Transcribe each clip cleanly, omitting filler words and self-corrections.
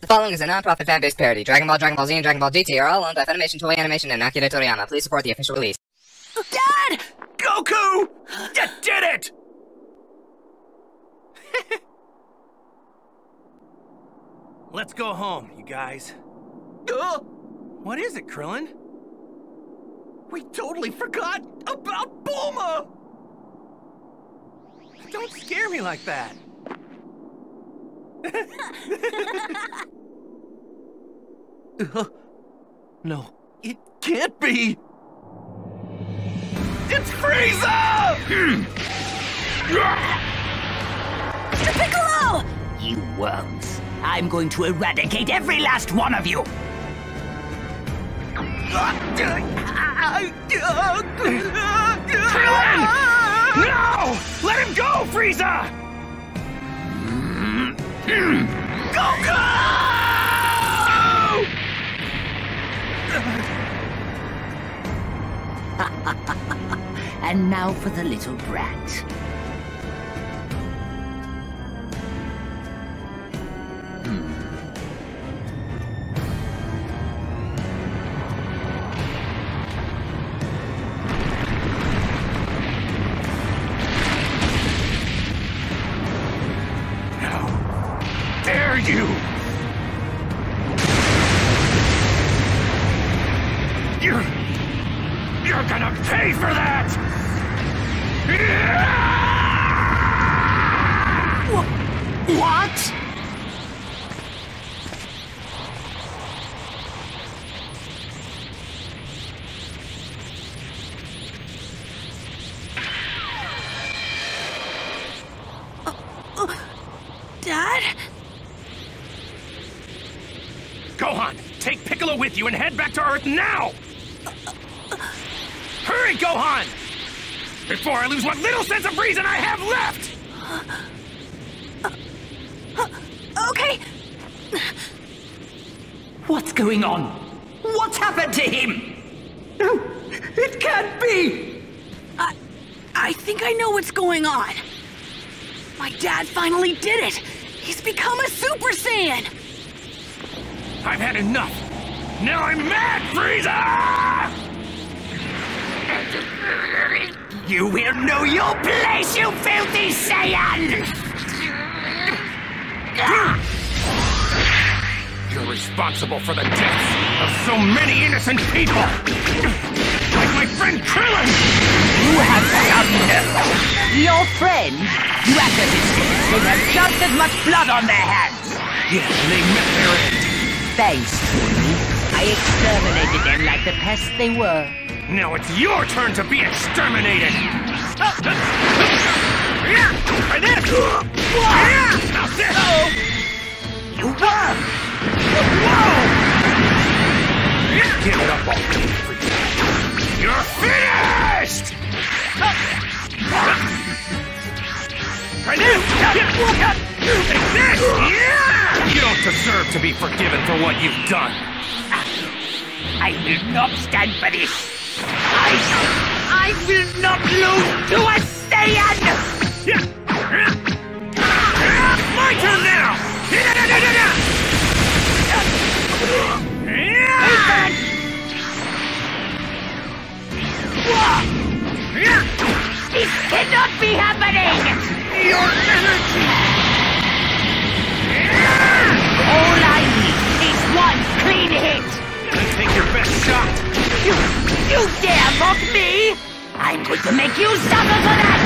The following is a non-profit fan-based parody. Dragon Ball, Dragon Ball Z, and Dragon Ball GT are all owned by Funimation, Toei Animation, and Akira Toriyama. Please support the official release. Dad! Goku! You did it! Let's go home, you guys. What is it, Krillin? We totally forgot about Bulma! Don't scare me like that! No, it can't be! It's Frieza! Mr. Piccolo! You worms. I'm going to eradicate every last one of you! Krillin! No! Let him go, Frieza! Goku! And now for the little brat. You're gonna pay for that! What? Dad? Gohan, take Piccolo with you and head back to Earth now! Hurry, Gohan! Before I lose what little sense of reason I have left! Okay! What's going on? What's happened to him? No, it can't be! I think I know what's going on. My dad finally did it! He's become a Super Saiyan! I've had enough! Now I'm mad, Frieza! You will know your place, you filthy Saiyan! You're responsible for the deaths of so many innocent people! Like my friend Krillin! You have done nothing! Your friend? You have to distinguish. They have just as much blood on their hands! Yes, they met their end. Thanks, Tommy. I exterminated them like the pests they were. Now it's your turn to be exterminated! You won! Whoa! Give it up, all you. You're finished! You don't deserve to be forgiven for what you've done! I will not stand for this! I will not lose to a Saiyan! My turn now! This cannot be happening! Your energy! All I need is one clean hit! Take your best shot! You dare mock me? I'm going to make you suffer for that!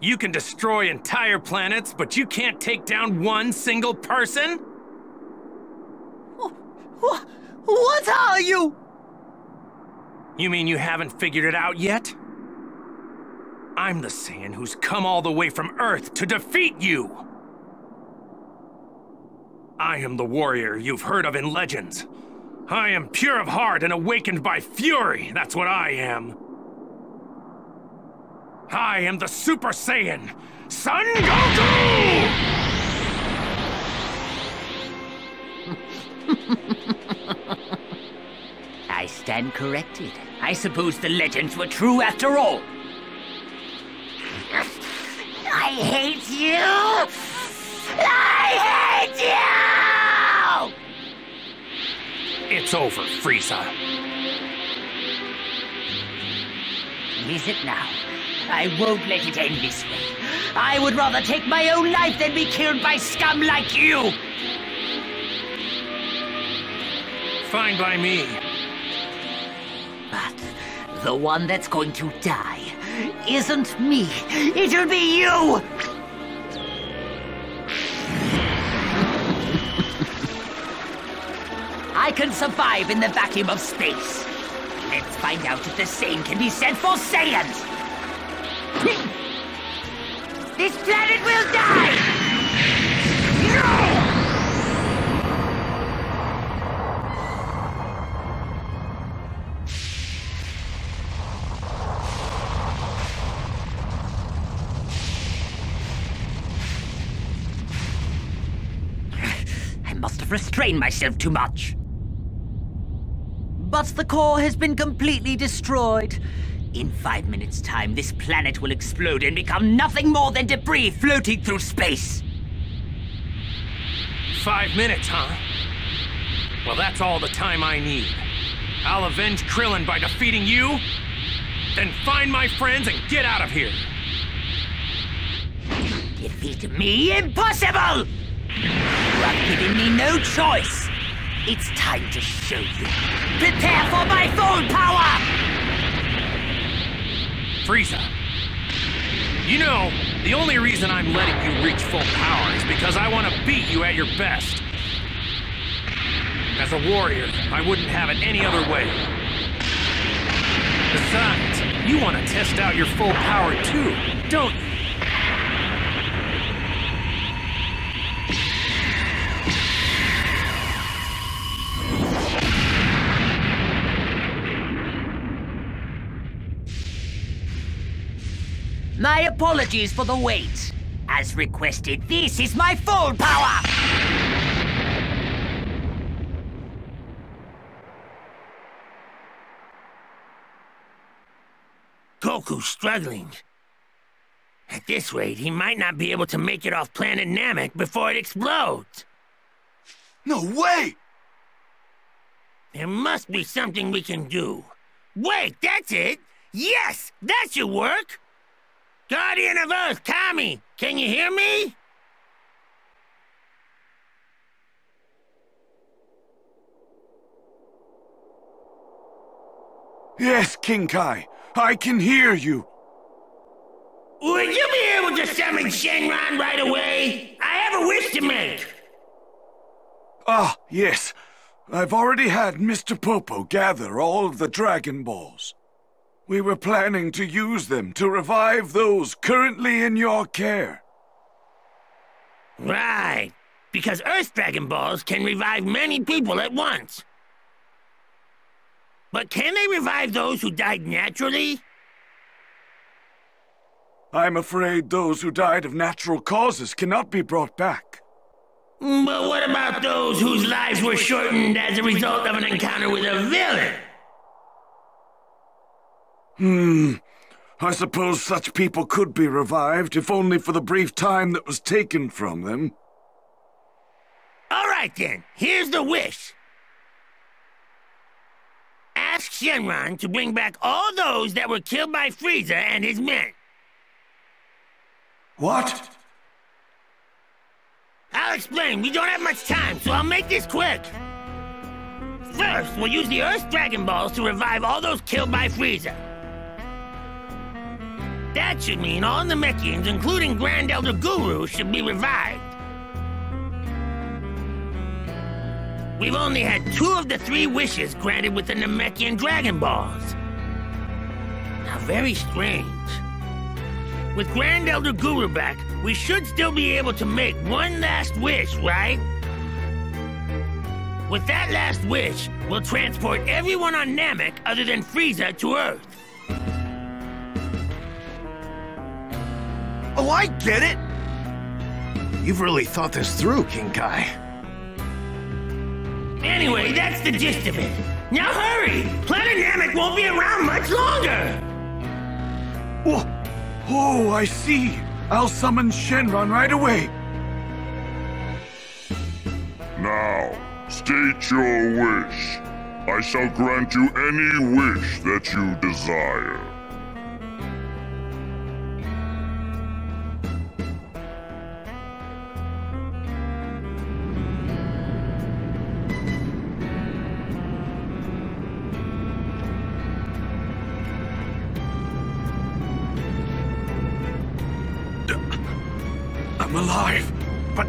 You can destroy entire planets, but you can't take down one single person? What are you? You mean you haven't figured it out yet? I'm the Saiyan who's come all the way from Earth to defeat you! I am the warrior you've heard of in legends. I am pure of heart and awakened by fury, that's what I am. I am the Super Saiyan, Son Goku! stand corrected. I suppose the legends were true after all. I hate you! I hate you! It's over, Frieza. Is it now? I won't let it end this way. I would rather take my own life than be killed by scum like you! Fine by me. But the one that's going to die isn't me. It'll be you! I can survive in the vacuum of space. Let's find out if the same can be said for Saiyans! This planet will die! No! I must have restrained myself too much. But the core has been completely destroyed. In 5 minutes' time, this planet will explode and become nothing more than debris floating through space. 5 minutes, huh? Well, that's all the time I need. I'll avenge Krillin by defeating you, then find my friends and get out of here. Defeat me? Impossible! You are giving me no choice. It's time to show you. Prepare for my full power! Frieza, you know, the only reason I'm letting you reach full power is because I want to beat you at your best. As a warrior, I wouldn't have it any other way. Besides, you want to test out your full power too, don't you? My apologies for the wait. As requested, this is my full power! Goku's struggling. At this rate, he might not be able to make it off planet Namek before it explodes. No way! There must be something we can do. Wait, that's it! Yes, that should work! Guardian of Earth, Tommy! Can you hear me? Yes, King Kai. I can hear you. Would you be able to summon Shenron right away? I have a wish to make. Ah, yes. I've already had Mr. Popo gather all of the Dragon Balls. We were planning to use them to revive those currently in your care. Right, because Earth's Dragon Balls can revive many people at once. But can they revive those who died naturally? I'm afraid those who died of natural causes cannot be brought back. But what about those whose lives were shortened as a result of an encounter with a villain? I suppose such people could be revived, if only for the brief time that was taken from them. All right then, here's the wish. Ask Shenron to bring back all those that were killed by Frieza and his men. What? I'll explain. We don't have much time, so I'll make this quick. First, we'll use the Earth's Dragon Balls to revive all those killed by Frieza. That should mean all Namekians, including Grand Elder Guru, should be revived. We've only had 2 of the 3 wishes granted with the Namekian Dragon Balls. How very strange. With Grand Elder Guru back, we should still be able to make one last wish, right? With that last wish, we'll transport everyone on Namek other than Frieza to Earth. Oh, I get it! You've really thought this through, King Kai. Anyway, that's the gist of it. Now hurry! Planet Namek won't be around much longer! Oh, I see. I'll summon Shenron right away. Now, state your wish. I shall grant you any wish that you desire. I'm alive, but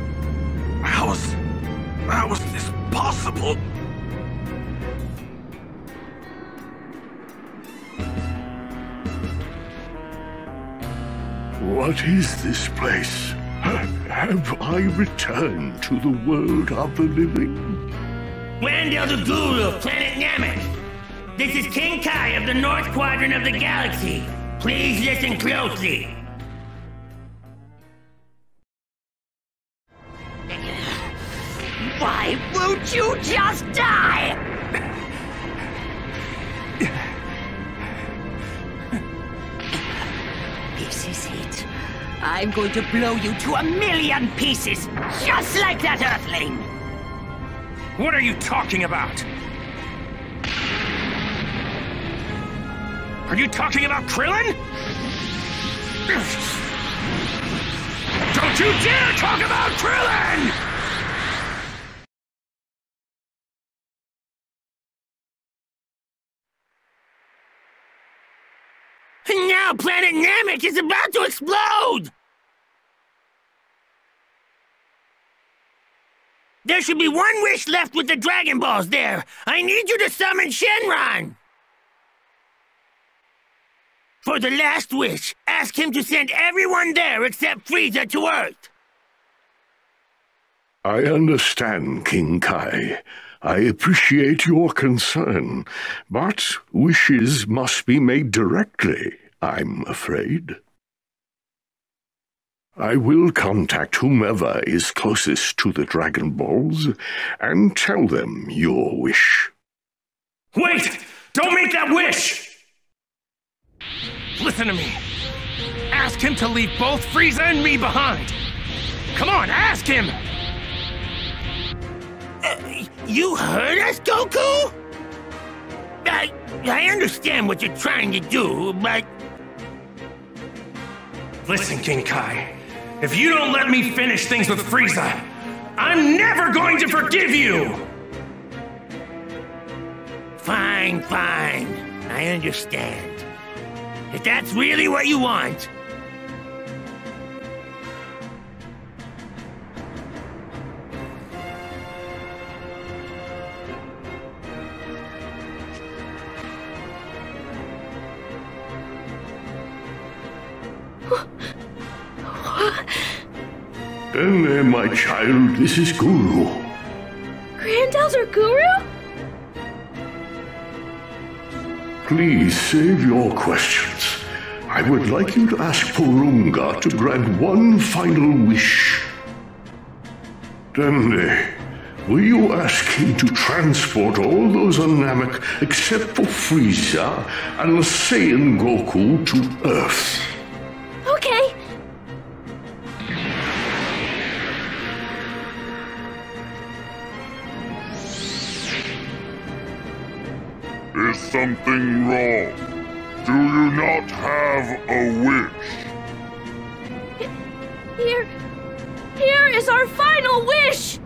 how is this possible? What is this place? Have I returned to the world of the living? Grand Elder Guru of Planet Namek. This is King Kai of the North Quadrant of the Galaxy. Please listen closely. Why won't you just die? This is it. I'm going to blow you to 1,000,000 pieces, just like that Earthling! What are you talking about? Are you talking about Krillin? Don't you dare talk about Krillin! Now Planet Namek is about to explode! There should be one wish left with the Dragon Balls there. I need you to summon Shenron! For the last wish, ask him to send everyone there except Frieza to Earth. I understand, King Kai. I appreciate your concern, but wishes must be made directly, I'm afraid. I will contact whomever is closest to the Dragon Balls and tell them your wish. Wait! Don't make that wish! Listen to me. Ask him to leave both Frieza and me behind. Come on, ask him! You heard us, Goku? I understand what you're trying to do, but... Listen, King Kai. If you don't let me finish things with Frieza, I'm never going to forgive you! Fine, fine. I understand. If that's really what you want... Dende, my child, this is Guru. Grand Elder Guru? Please save your questions. I would like you to ask Porunga to grant one final wish. Dende, will you ask him to transport all those on Namek except for Frieza and the Saiyan Goku to Earth? Okay. Is something wrong? Do you not have a wish? Here is our final wish!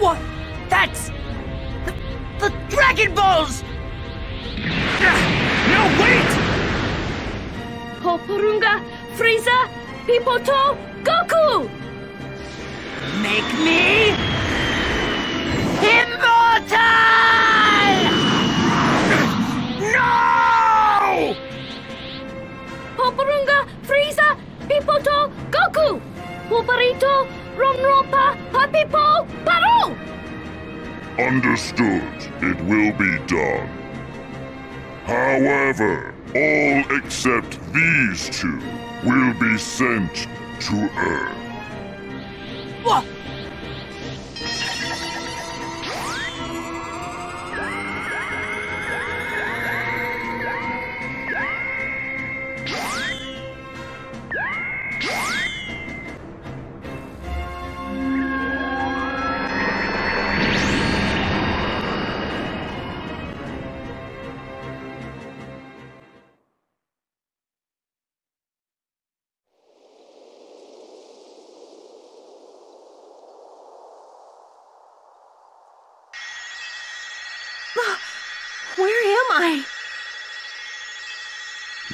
What? That's... The Dragon Balls! No, wait! Porunga, Frieza, Piccolo, Goku! Make me immortal! No! Porunga, Frieza, Piccolo, Goku, Poparito, Romropa, Papipo, Paru! Understood. It will be done. However, all except these two will be sent to Earth. Whoa.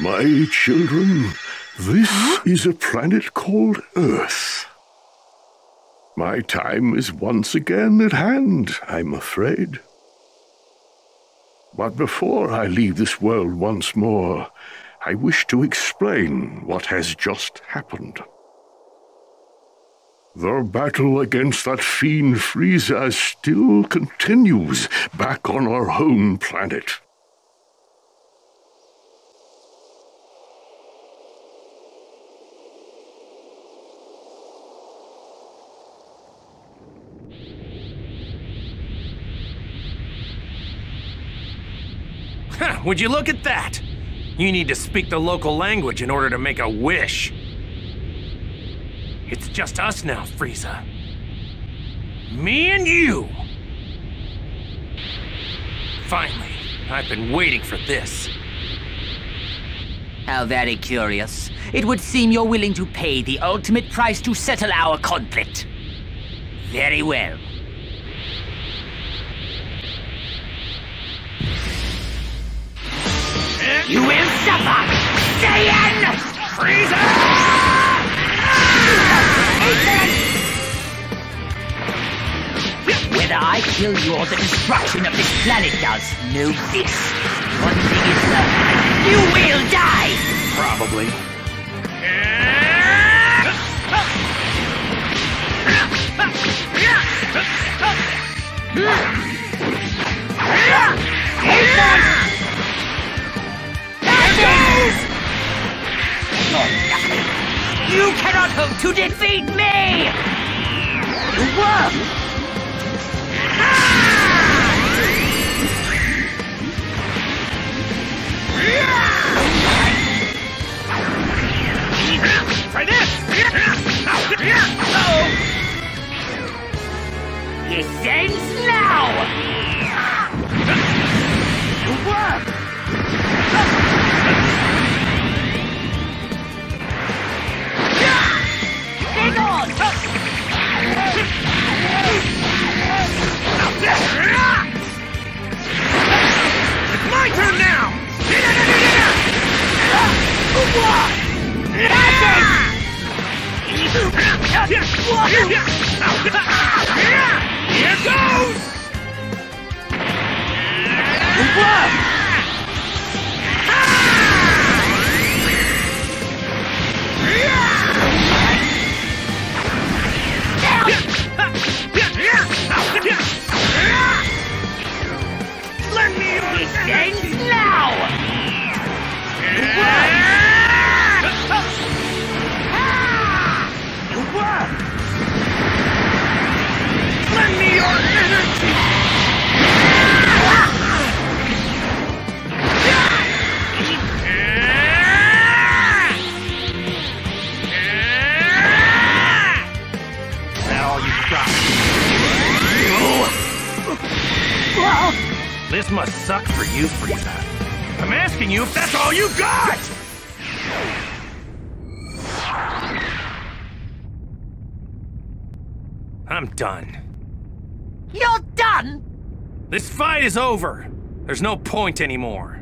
My children, this is a planet called Earth. My time is once again at hand, I'm afraid. But before I leave this world once more, I wish to explain what has just happened. The battle against that fiend Frieza still continues back on our home planet. Would you look at that? You need to speak the local language in order to make a wish. It's just us now, Frieza. Me and you! Finally, I've been waiting for this. How very curious. It would seem you're willing to pay the ultimate price to settle our conflict. Very well. You will suffer! Saiyan! Frieza! Whether I kill you or the destruction of this planet does, know this. One thing is certain, you will die! Probably. You cannot hope to defeat me! The worm! Try this! Uh-oh. This ends now! The worm! It's my turn now! Here goes! Let me end now! Lend me your energy! Now you stop. This must suck for you, Frieza. I'm asking you if that's all you got! I'm done. You're done? This fight is over. There's no point anymore.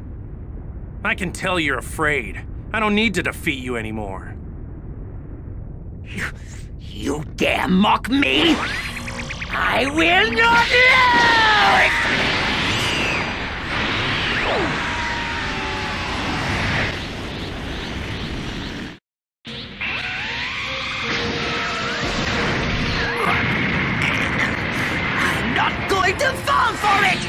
I can tell you're afraid. I don't need to defeat you anymore. You dare mock me? I will not lose! To fall for it!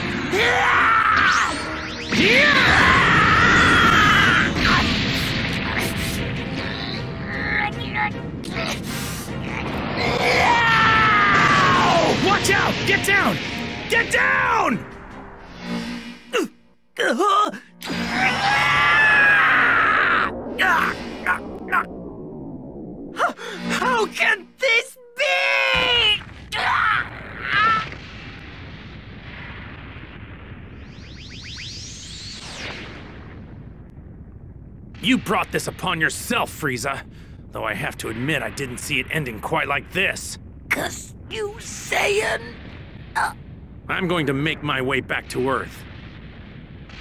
You brought this upon yourself, Frieza. Though I have to admit, I didn't see it ending quite like this. Cuss you, Saiyan! I'm going to make my way back to Earth.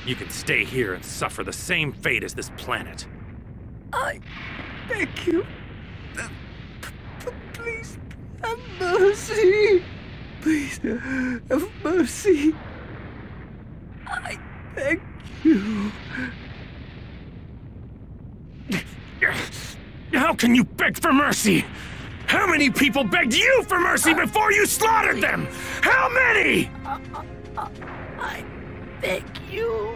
You can stay here and suffer the same fate as this planet. I beg you. Please have mercy. Please have mercy. I beg you. How can you beg for mercy? How many people begged you for mercy before you slaughtered them? How many? I beg you.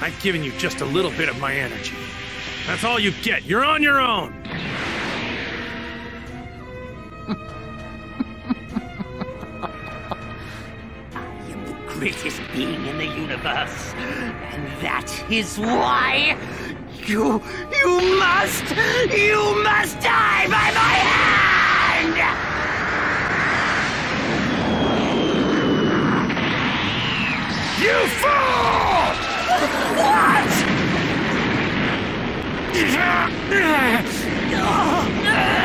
I've given you just a little bit of my energy. That's all you get. You're on your own. I am the greatest being in the universe, and that is why you must die by my hand! You fool! What?